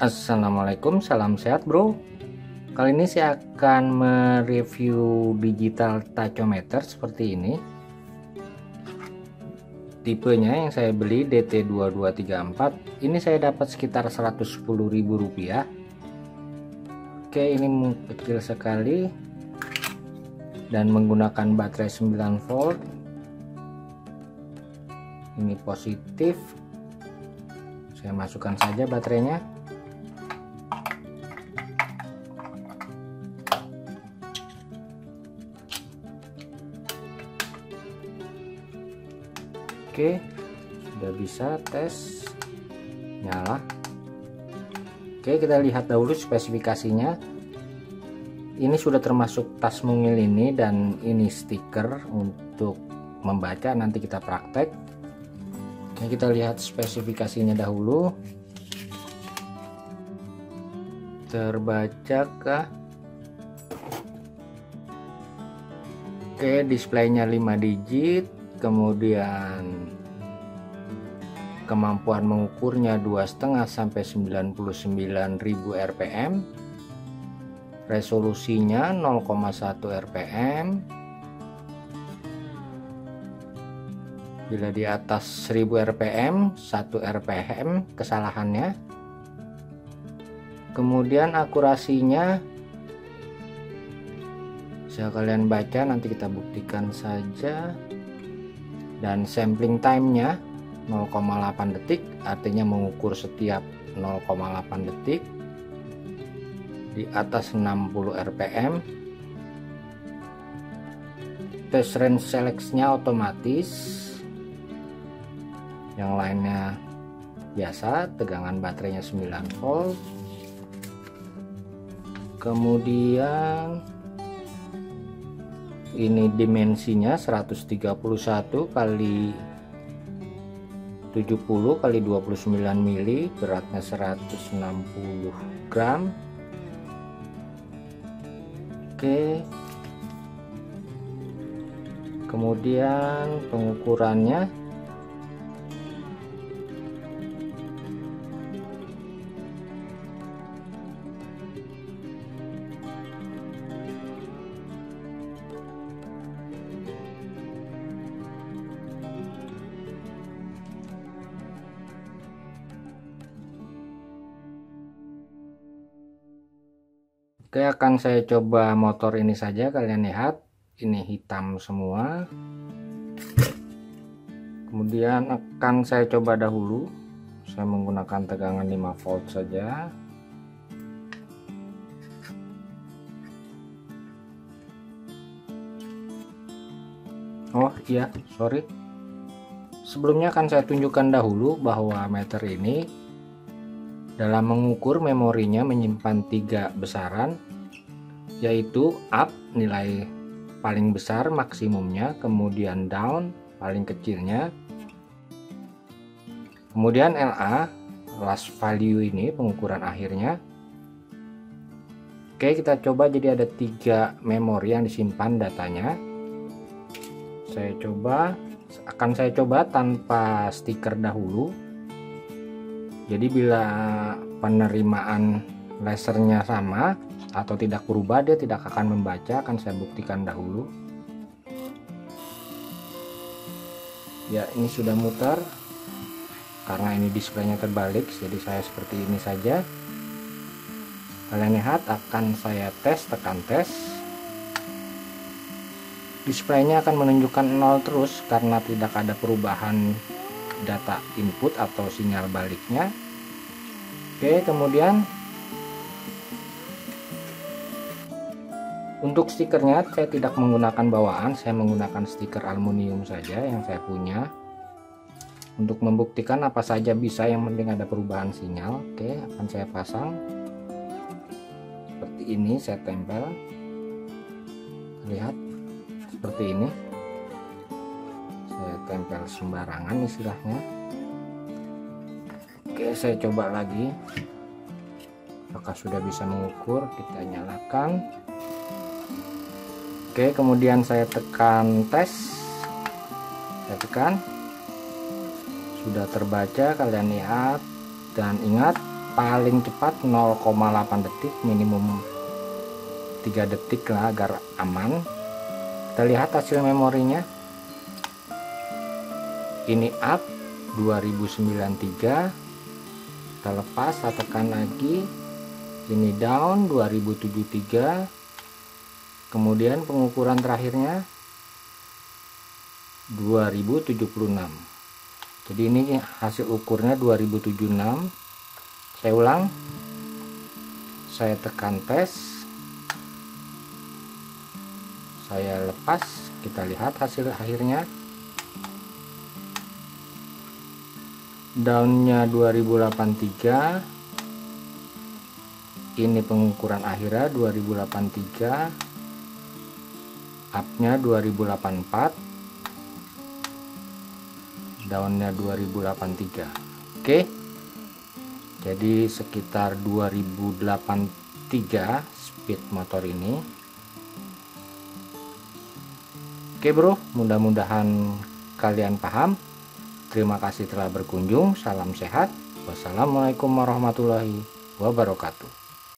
Assalamualaikum, salam sehat bro. Kali ini saya akan mereview digital tachometer seperti ini. Tipenya yang saya beli DT-2234. Ini saya dapat sekitar Rp110.000. Oke, ini kecil sekali dan menggunakan baterai 9V. Ini positif. Saya masukkan saja baterainya. Oke, sudah bisa tes nyala. Oke, kita lihat dahulu spesifikasinya. Ini sudah termasuk tas mungil ini, dan ini stiker untuk membaca, nanti kita praktek. Oke, kita lihat spesifikasinya dahulu. Terbaca kah? Oke, displaynya 5 digit. Kemudian kemampuan mengukurnya 2,5 sampai 99.000 rpm, resolusinya 0,1 rpm. Bila di atas 1000 rpm, 1 rpm kesalahannya. Kemudian akurasinya, bisa kalian baca, nanti kita buktikan saja. Dan sampling timenya 0,8 detik, artinya mengukur setiap 0,8 detik di atas 60 rpm. Test range selectnya otomatis, yang lainnya biasa. Tegangan baterainya 9V. Kemudian ini dimensinya 131 x 70 x 29 mili, beratnya 160 gram. Oke, kemudian pengukurannya oke, akan saya coba motor ini saja. Kalian lihat, ini hitam semua. Kemudian akan saya coba dahulu. Saya menggunakan tegangan 5V saja. Oh iya, sorry. Sebelumnya akan saya tunjukkan dahulu bahwa meter ini dalam mengukur memorinya menyimpan 3 besaran, yaitu up, nilai paling besar maksimumnya, kemudian down, paling kecilnya, kemudian LA, last value, ini pengukuran akhirnya. Oke, kita coba. Jadi ada 3 memori yang disimpan datanya. Akan saya coba tanpa stiker dahulu. Jadi bila penerimaan lasernya sama atau tidak berubah, dia tidak akan membaca. Akan saya buktikan dahulu. Ya, ini sudah mutar. Karena ini displaynya terbalik, jadi saya seperti ini saja. Kalian lihat, akan saya tes, tekan tes. Displaynya akan menunjukkan 0 terus karena tidak ada perubahan data input atau sinyal baliknya. Oke, kemudian untuk stikernya saya tidak menggunakan bawaan, saya menggunakan stiker aluminium saja yang saya punya untuk membuktikan apa saja bisa, yang penting ada perubahan sinyal. Oke, akan saya pasang seperti ini, saya tempel. Lihat seperti ini, saya tempel sembarangan istilahnya. Oke, saya coba lagi apakah sudah bisa mengukur. Kita nyalakan. Oke, kemudian saya tekan tes, saya tekan, sudah terbaca. Kalian lihat, dan ingat paling cepat 0,8 detik, minimum 3 detik lah agar aman. Kita lihat hasil memorinya. Ini up 2093, kita lepas, saya tekan lagi. Ini down 2073. Kemudian pengukuran terakhirnya 2076. Jadi ini hasil ukurnya 2076. Saya ulang, saya tekan tes, saya lepas, kita lihat hasil akhirnya. Downnya 2083. Ini pengukuran akhirnya 2083. Upnya 2084. Downnya 2083. Oke. Jadi sekitar 2083 speed motor ini. Oke bro, mudah-mudahan kalian paham. Terima kasih telah berkunjung. Salam sehat. Wassalamualaikum warahmatullahi wabarakatuh.